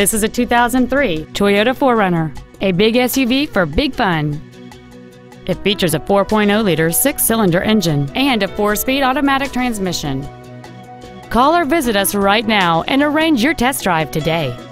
This is a 2003 Toyota 4Runner, a big SUV for big fun. It features a 4.0-liter six-cylinder engine and a four-speed automatic transmission. Call or visit us right now and arrange your test drive today.